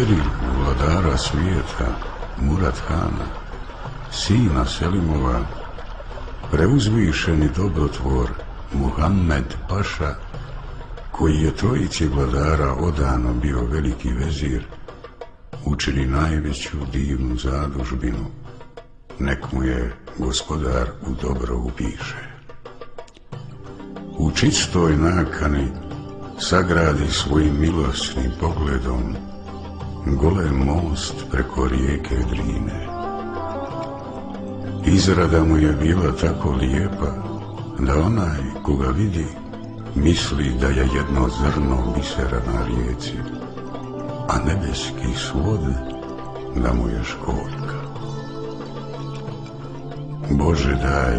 kćeri vladara svijeta, Murat Hana, sina Selimova, preuzvišeni dobrotvor Muhammed Paša, koji je trojici vladara odano bio veliki vezir, učini najveću divnu zadužbinu, nek mu je gospodar u dobro upiše. U čistoj nakani sagradi svojim milosnim pogledom golem most preko rijeke Drine. Izrada mu je bila tako lijepa da onaj koga vidi misli da je jedno zrno bisera na rijeci, a nebeski svod da mu je školjka. Bože daj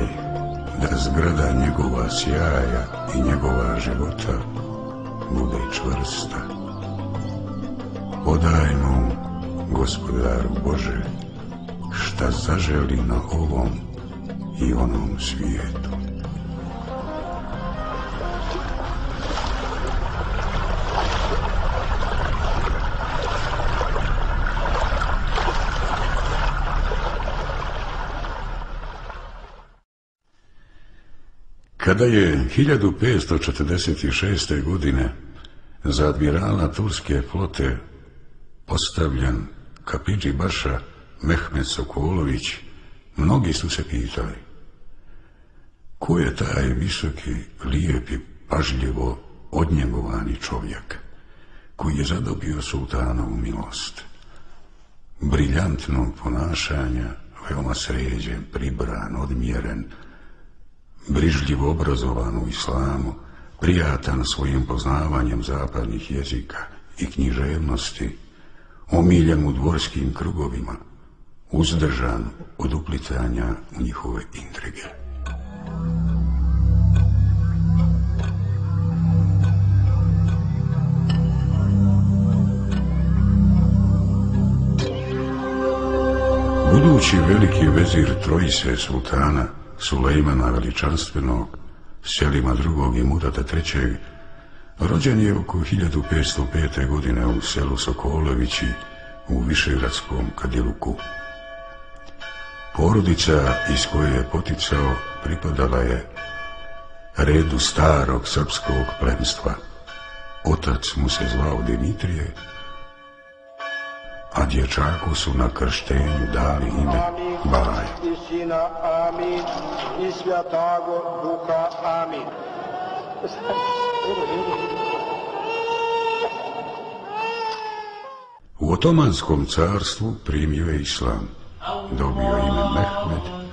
da zgrada njegova sjaja i njegova života bude čvrsta. Podaj mu, gospodaru Bože, šta zaželi na ovom i onom svijetu. Kada je 1546. godine za admirala turske flote postavljen kapidži Baša Mehmed Sokolović, mnogi su se pitali ko je taj visoki, lijepi, pažljivo odnjegovani čovjek koji je zadobio sultanovu milost, briljantnog ponašanja, veoma sređen, pribran, odmjeren, brižljivo obrazovan u islamu, prijatan svojim poznavanjem zapadnih jezika i književnosti, omiljen u dvorskim krugovima, uzdržan od uplitanja u njihove intrige. Budući veliki vezir trojice sultana Sulejmana Veličanstvenog, Selima II. I Murata III., rođen je oko 1505. godine u selu Sokolovići u Višegradskom Kadiluku. Porodica iz koje je poticao pripadala je redu starog srpskog plemstva. Otac mu se zvao Dimitrije, a dječaku su na krštenju dali ime Bajo. U Otomanskom carstvu primio je islam, dobio ime Mehmed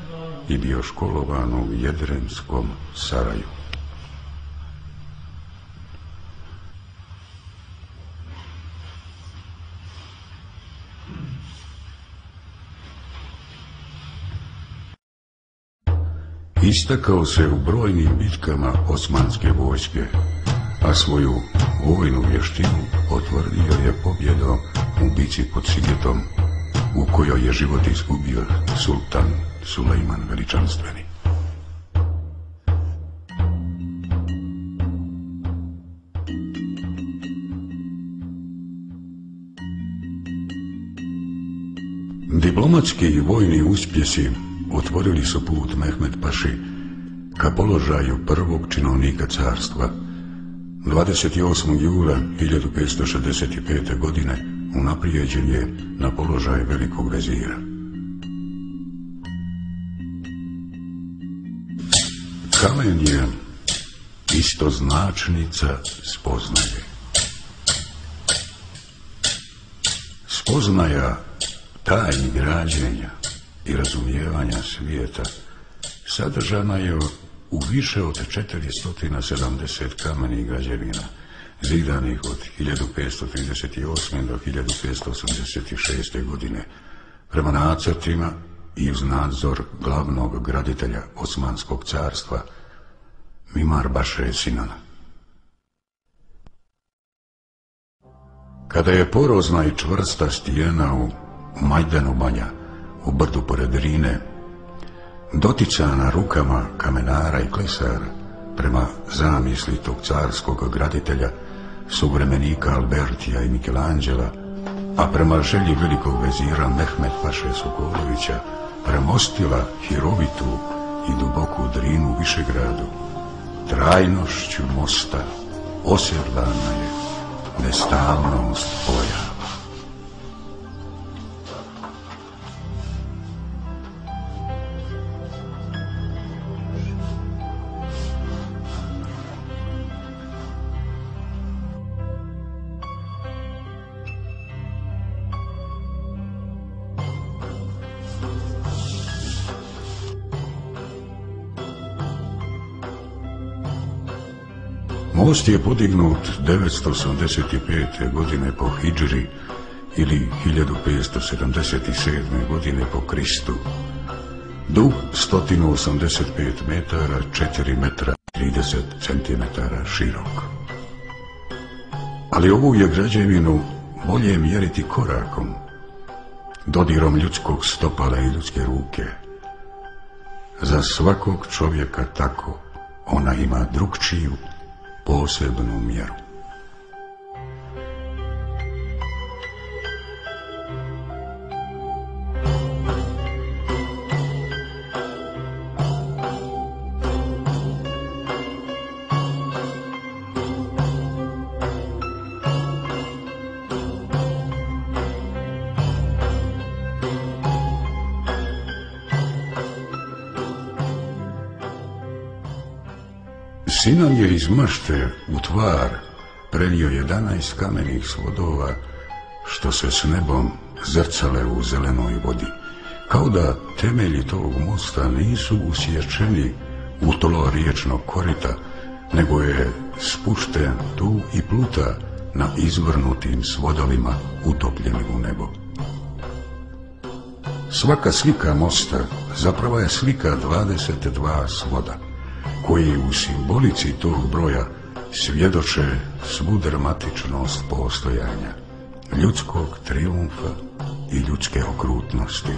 i bio školovan u Jedrenskom saraju. Istakao se u brojnim bitkama osmanske vojske, a svoju vojnu vještinu potvrdio je pobjedom u bici pod Sigetom, u kojoj je život izgubio sultan Sulejman Veličanstveni. Diplomatski i vojni uspjesi otvorili su put Mehmed Paši ka položaju prvog činovnika carstva. 28. jula 1565. godine unaprijeđen je na položaj velikog vezira. Kamen je istoznačnica spoznaje. Spoznaja tajni građenja i razumijevanja svijeta sadržana je u više od 470 kamenih građevina, zidanih od 1538. do 1586. godine, prema nacrtima i uz nadzor glavnog graditelja Osmanskog carstva, Mimar-paše Sinana. Kada je porozna i čvrsta stijena u Majdanu banja, u brdu pored Drine, doticana rukama kamenara i klesara prema zamisli tog carskog graditelja, suvremenika Albertija i Mikelanđela, a prema želji velikog vezira Mehmed Paše Sokolovića premostila hirovitu i duboku Drinu Višegradu. Trajnošću mosta osjedlana je nestalnost boja. Most je podignut 985. godine po Hidžri ili 1577. godine po Kristu. Dug 185 metara, 4 metra, 30 centimetara širok. Ali ovu je građevinu bolje mjeriti korakom, dodirom ljudskog stopala i ljudske ruke. Za svakog čovjeka tako ona ima drugčiju, posebnu mjeru. Sinan je iz mašte u tvar prenio 11 kamenih svodova što se s nebom zrcale u zelenoj vodi, kao da temelji tog mosta nisu usječeni u tlo riječnog korita, nego je spušten tu i pluta na izvrnutim svodovima utopljenih u nebo. Svaka slika mosta zapravo je slika 22 svoda, koji u simbolici tog broja svjedoče svu dramatičnost postojanja, ljudskog trijumfa i ljudske okrutnosti.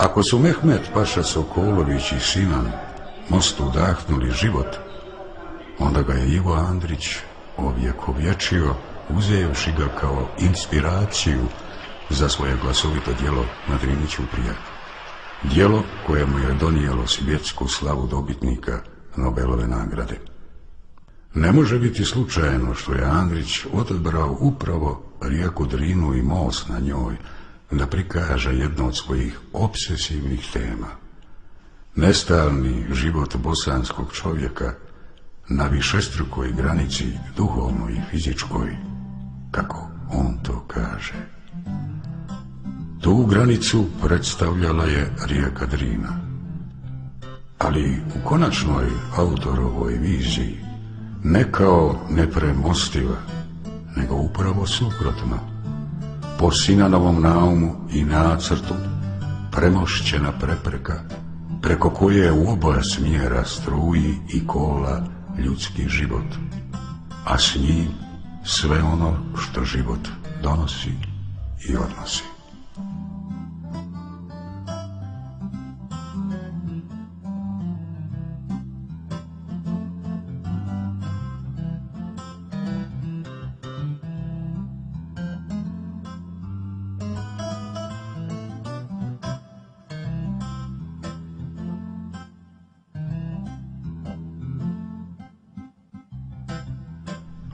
Ako su Mehmed Paša Sokolović i Sinan mostu udahnuli život, onda ga je Ivo Andrić ovjekovječio, uzevši ga kao inspiraciju za svoje glasovito djelo Na Drini ćuprija. Djelo koje mu je donijelo svjetsku slavu dobitnika Nobelove nagrade. Ne može biti slučajno što je Andrić odabrao upravo rijeku Drinu i most na njoj, da prikaže jednu od svojih obsesivnih tema. Nestalni život bosanskog čovjeka na višestrukoj granici, duhovnoj i fizičkoj, kako on to kaže. Tu granicu predstavljala je rijeka Drina. Ali u konačnoj autorovoj viziji ne kao nepremostiva, nego upravo suprotno. Po Sinanovom naumu i nacrtu premošćena prepreka preko koje u oba smjera struji i kola ljudski život, a s njim sve ono što život donosi i odnosi.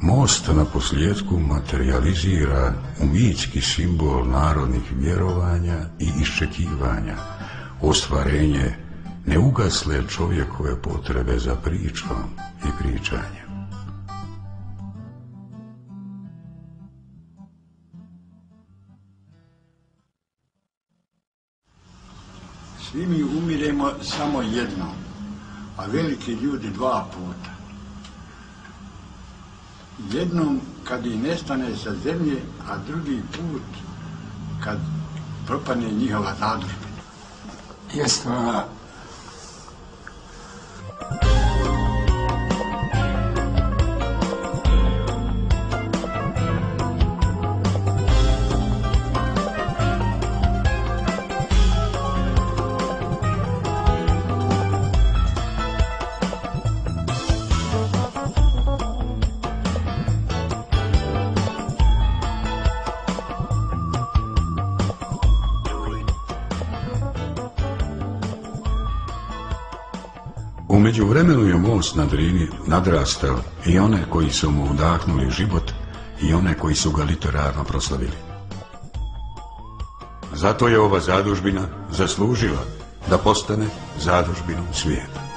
Most na posljedku materijalizira umitski simbol narodnih vjerovanja i iščekivanja, ostvarenje neugasle čovjekove potrebe za pričom i pričanjem. Svi mi umiremo samo jednom, a veliki ljudi dva puta. Jednom kad ih nestane sa zemlje, a drugi put kad propane njihova zadužbina. Jeste ona... Među vremenu je most na Drini nadrastao i one koji su mu udahnuli život i one koji su ga literarno proslavili. Zato je ova zadužbina zaslužila da postane zadužbinom svijeta.